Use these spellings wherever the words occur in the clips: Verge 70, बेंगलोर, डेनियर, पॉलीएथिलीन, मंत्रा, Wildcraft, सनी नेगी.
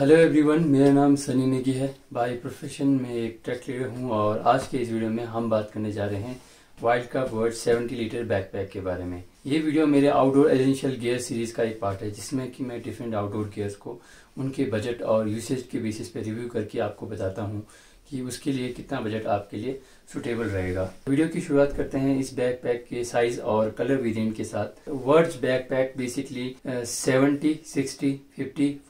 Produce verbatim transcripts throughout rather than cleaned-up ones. Hello everyone, मेरा नाम सनी नेगी है। बाय प्रोफेशन में एक ट्रक लीडर हूँ और आज के इस वीडियो में हम बात करने जा रहे हैं वाइल्डक्राफ्ट वर्ज सत्तर लीटर बैकपैक के बारे में। ये वीडियो मेरे आउटडोर एसेंशियल गियर सीरीज का एक पार्ट है, जिसमें कि मैं डिफरेंट आउटडोर गियर्स को उनके बजट और यूसेज के बेसिस पे रिव्यू करके आपको बताता हूँ कि उसके लिए कितना बजट आपके लिए सुटेबल रहेगा। वीडियो की शुरुआत करते हैं इस बैकपैक के साइज और कलर वेरिएंट के साथ। वर्ज बैकपैक बेसिकली सत्तर, साठ, पचास, पैंतालीस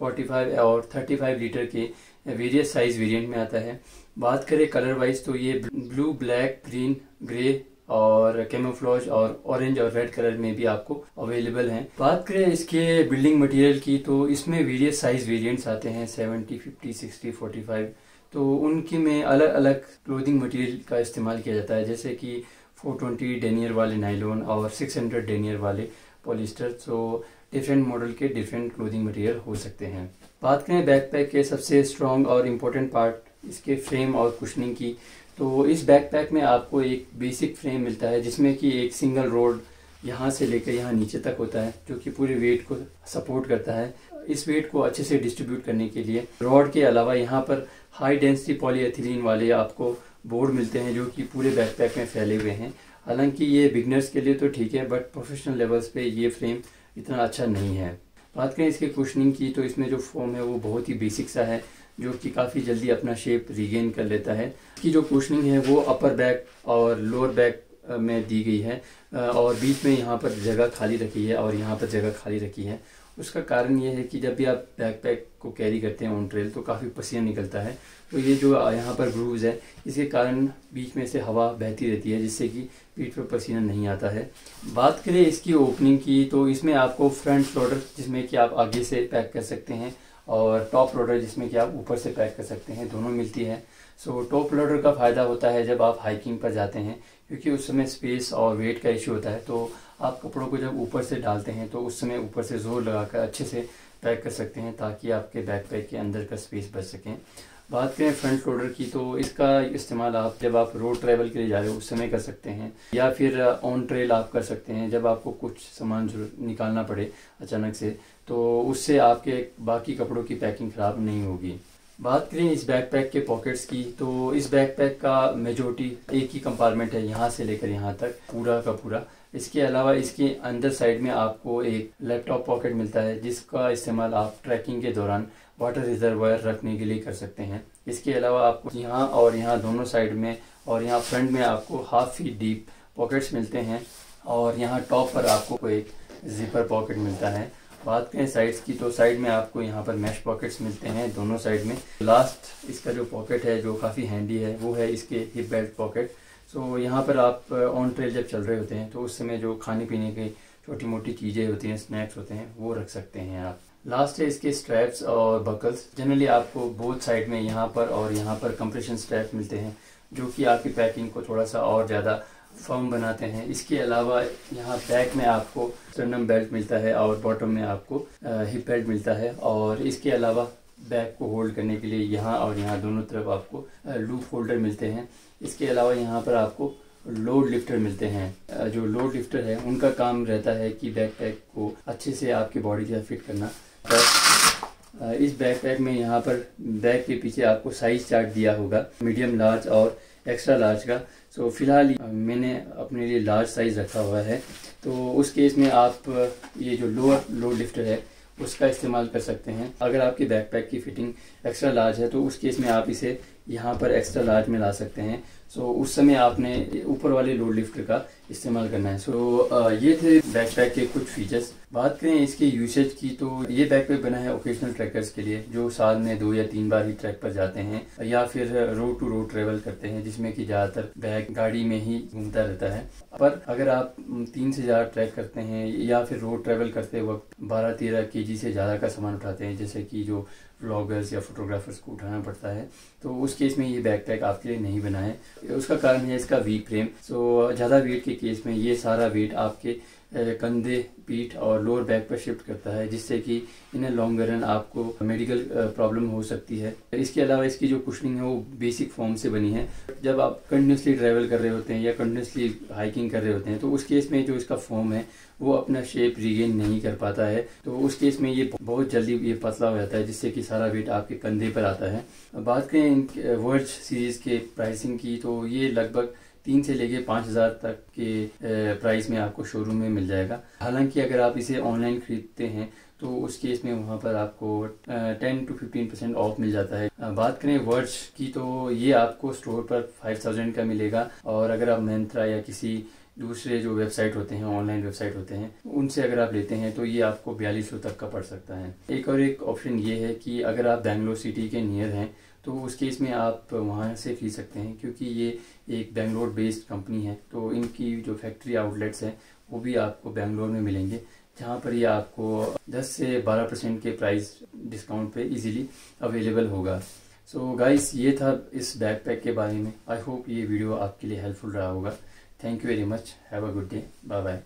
और पैंतीस लीटर के वेरियस साइज वेरिएंट में आता है। बात करें कलर वाइज तो ये ब्लू, ब्लैक, ग्रीन, ग्रे और कैमोफ्लॉज और ऑरेंज और रेड कलर में भी आपको अवेलेबल हैं। बात करें इसके बिल्डिंग मटेरियल की तो इसमें वेरियस साइज वेरिएंट्स आते हैं सत्तर, पचास, साठ, पैंतालीस। तो उनकी में अलग अलग क्लोथिंग मटेरियल का इस्तेमाल किया जाता है, जैसे कि चार सौ बीस डेनियर वाले नाइलॉन और छह सौ डेनियर वाले पॉलिस्टर। तो डिफरेंट मॉडल के डिफरेंट क्लोथिंग मटेरियल हो सकते हैं। बात करें बैकपैक के सबसे स्ट्रॉन्ग और इम्पोर्टेंट पार्ट इसके फ्रेम और कुशनिंग की, तो इस बैकपैक में आपको एक बेसिक फ्रेम मिलता है जिसमें कि एक सिंगल रोड यहाँ से लेकर यहाँ नीचे तक होता है, जो कि पूरे वेट को सपोर्ट करता है। इस वेट को अच्छे से डिस्ट्रीब्यूट करने के लिए रॉड के अलावा यहाँ पर हाई डेंसिटी पॉलीएथिलीन वाले आपको बोर्ड मिलते हैं, जो कि पूरे बैकपैक में फैले हुए हैं। हालांकि ये बिगनर्स के लिए तो ठीक है, बट प्रोफेशनल लेवल्स पे ये फ्रेम इतना अच्छा नहीं है। बात करें इसके कुशनिंग की तो इसमें जो फोम है वो बहुत ही बेसिक सा है, जो कि काफ़ी जल्दी अपना शेप रिगेन कर लेता है। इसकी जो कुशनिंग है वो अपर बैक और लोअर बैक में दी गई है और बीच में यहाँ पर जगह खाली रखी है और यहाँ पर जगह खाली रखी है। उसका कारण ये है कि जब भी आप बैकपैक को कैरी करते हैं ऑन ट्रेल तो काफ़ी पसीना निकलता है, तो ये जो यहाँ पर ग्रूव्स है इसके कारण बीच में से हवा बहती रहती है, जिससे कि पीठ पर पसीना नहीं आता है। बात करें इसकी ओपनिंग की तो इसमें आपको फ्रंट लोडर, जिसमें कि आप आगे से पैक कर सकते हैं, और टॉप लोडर, जिसमें कि आप ऊपर से पैक कर सकते हैं, दोनों मिलती है। सो टॉप लोडर का फ़ायदा होता है जब आप हाइकिंग पर जाते हैं, क्योंकि उस समय स्पेस और वेट का इशू होता है। तो आप कपड़ों को जब ऊपर से डालते हैं तो उस समय ऊपर से जोर लगाकर अच्छे से पैक कर सकते हैं, ताकि आपके बैकपैक के अंदर का स्पेस बच सकें। बात करें फ्रंट लोडर की तो इसका इस्तेमाल आप जब आप रोड ट्रैवल के लिए जा रहे हो उस समय कर सकते हैं, या फिर ऑन ट्रेल आप कर सकते हैं। जब आपको कुछ सामान निकालना पड़े अचानक से तो उससे आपके बाकी कपड़ों की पैकिंग ख़राब नहीं होगी। बात करें इस बैकपैक के पॉकेट्स की तो इस बैकपैक का मेजोरिटी एक ही कंपार्टमेंट है, यहाँ से लेकर यहाँ तक पूरा का पूरा। इसके अलावा इसके अंदर साइड में आपको एक लैपटॉप पॉकेट मिलता है, जिसका इस्तेमाल आप ट्रैकिंग के दौरान वाटर रिजर्वायर रखने के लिए कर सकते हैं। इसके अलावा आपको यहाँ और यहाँ दोनों साइड में और यहाँ फ्रंट में आपको हाफ फीट डीप पॉकेट्स मिलते हैं, और यहाँ टॉप पर आपको एक जिपर पॉकेट मिलता है। बात करें साइड्स की तो साइड में आपको यहाँ पर मैश पॉकेट्स मिलते हैं दोनों साइड में। लास्ट इसका जो पॉकेट है जो काफ़ी हैंडी है वो है इसके हिप बेल्ट पॉकेट। सो यहाँ पर आप ऑन ट्रेल जब चल रहे होते हैं तो उस समय जो खाने पीने की छोटी मोटी चीज़ें होती हैं, स्नैक्स होते हैं, वो रख सकते हैं आप। लास्ट है इसके स्ट्रैप्स और बकल्स। जनरली आपको बोथ साइड में यहाँ पर और यहाँ पर कंप्रेशन स्ट्रैप्स मिलते हैं, जो कि आपकी पैकिंग को थोड़ा सा और ज़्यादा फर्म बनाते हैं। इसके अलावा यहाँ बैक में आपको स्टर्नम बेल्ट मिलता है और बॉटम में आपको हिप बेल्ट मिलता है, और इसके अलावा बैक को होल्ड करने के लिए यहाँ और यहाँ दोनों तरफ आपको लूप होल्डर मिलते हैं। इसके अलावा यहाँ पर आपको लोड लिफ्टर मिलते हैं। जो लोड लिफ्टर है उनका काम रहता है कि बैकपैक को अच्छे से आपकी बॉडी के साथ फिट करना। पर इस बैकपैक में यहाँ पर बैग के पीछे आपको साइज चार्ट दिया होगा, मीडियम, लार्ज और एक्स्ट्रा लार्ज का। सो फिलहाल मैंने अपने लिए लार्ज साइज़ रखा हुआ है, तो उस केस में आप ये जो लोअर लोड लिफ्टर है उसका इस्तेमाल कर सकते हैं। अगर आपकी बैकपैक की फिटिंग एक्स्ट्रा लार्ज है तो उस केस में आप इसे यहाँ पर एक्स्ट्रा लार्ज में ला सकते हैं। सो उस समय आपने ऊपर वाले लोड लिफ्टर का इस्तेमाल करना है। सो ये थे बैकपैक के कुछ फीचर्स। बात करें इसके यूसेज की तो ये बैकपैक बना है ओकेशनल ट्रैकर्स के लिए, जो साल में दो या तीन बार ही ट्रैक पर जाते हैं या फिर रोड टू रोड ट्रेवल करते हैं, जिसमें कि ज़्यादातर बैग गाड़ी में ही घूमता रहता है। पर अगर आप तीन से ज़्यादा ट्रैक करते हैं या फिर रोड ट्रेवल करते वक्त बारह तेरह के जी से ज़्यादा का सामान उठाते हैं, जैसे कि जो व्लॉगर्स या फोटोग्राफर्स को उठाना पड़ता है, तो उस केस में ये बैकपैक आपके लिए नहीं बना है। उसका कारण है इसका वी फ्रेम। सो ज़्यादा वेट के केस में ये सारा वेट आपके कंधे, पीठ और लोअर बैक पर शिफ्ट करता है, जिससे कि इन लॉन्ग रन आपको मेडिकल प्रॉब्लम हो सकती है। इसके अलावा इसकी जो कुशनिंग है वो बेसिक फॉर्म से बनी है। जब आप कंटिन्यूसली ट्रैवल कर रहे होते हैं या कंटिन्यूसली हाइकिंग कर रहे होते हैं तो उस केस में जो इसका फॉर्म है वो अपना शेप रिगेन नहीं कर पाता है, तो उस केस में ये बहुत जल्दी ये पतला हो जाता है, जिससे कि सारा वेट आपके कंधे पर आता है। बात करें इन वर्ज सीरीज़ के प्राइसिंग की, तो ये लगभग तीन से लेके पाँच हज़ार तक के प्राइस में आपको शोरूम में मिल जाएगा। हालांकि अगर आप इसे ऑनलाइन खरीदते हैं तो उस केस में वहाँ पर आपको ten to fifteen percent off मिल जाता है। बात करें वर्ज की, तो ये आपको स्टोर पर फाइव थाउजेंड का मिलेगा, और अगर आप मंत्रा या किसी दूसरे जो वेबसाइट होते हैं, ऑनलाइन वेबसाइट होते हैं, उनसे अगर आप लेते हैं तो ये आपको बयालीस सौ तक का पड़ सकता है। एक और एक ऑप्शन ये है कि अगर आप बेंगलोर सिटी के नियर हैं तो उस केस में आप वहाँ से खरीद सकते हैं, क्योंकि ये एक बेंगलोर बेस्ड कंपनी है, तो इनकी जो फैक्ट्री आउटलेट्स हैं वो भी आपको बेंगलोर में मिलेंगे, जहाँ पर ये आपको दस से बारह परसेंट के प्राइस डिस्काउंट पे इजीली अवेलेबल होगा। सो गाइस, ये था इस बैकपैक के बारे में। आई होप ये वीडियो आपके लिए हेल्पफुल रहा होगा। Thank you very much. Have a good day. Bye bye.